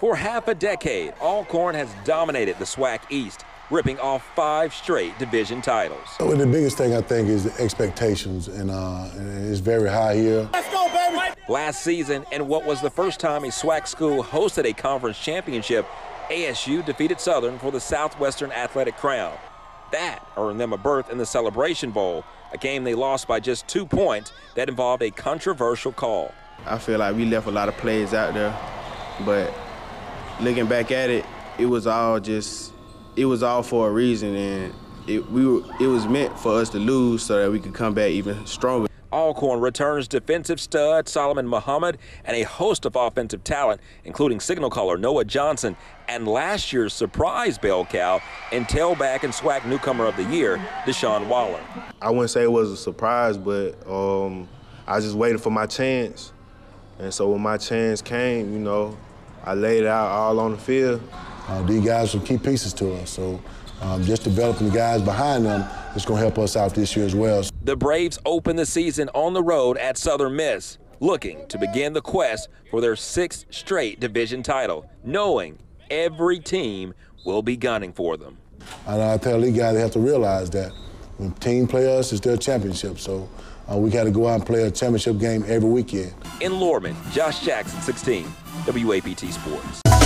For half a decade, Alcorn has dominated the SWAC East, ripping off 5 straight division titles. Well, the biggest thing I think is the expectations, and it's very high here. Let's go, baby! Last season, and what was the first time a SWAC school hosted a conference championship, ASU defeated Southern for the Southwestern Athletic crown. That earned them a berth in the Celebration Bowl, a game they lost by just 2 points that involved a controversial call. I feel like we left a lot of plays out there, but looking back at it, it was all for a reason, and it was meant for us to lose so that we could come back even stronger. Alcorn returns defensive stud Solomon Muhammad and a host of offensive talent, including signal caller Noah Johnson and last year's surprise bell cow and tailback and SWAC newcomer of the year, Deshaun Waller. I wouldn't say it was a surprise, but I was just waiting for my chance. And so when my chance came, you know, I laid it out all on the field. These guys are key pieces to us, so just developing the guys behind them is going to help us out this year as well. The Braves open the season on the road at Southern Miss, looking to begin the quest for their 6th straight division title, knowing every team will be gunning for them. And I tell these guys they have to realize that when team play us, it's their championship, so we got to go out and play a championship game every weekend. In Lorman, Josh Jackson, 16, WAPT Sports.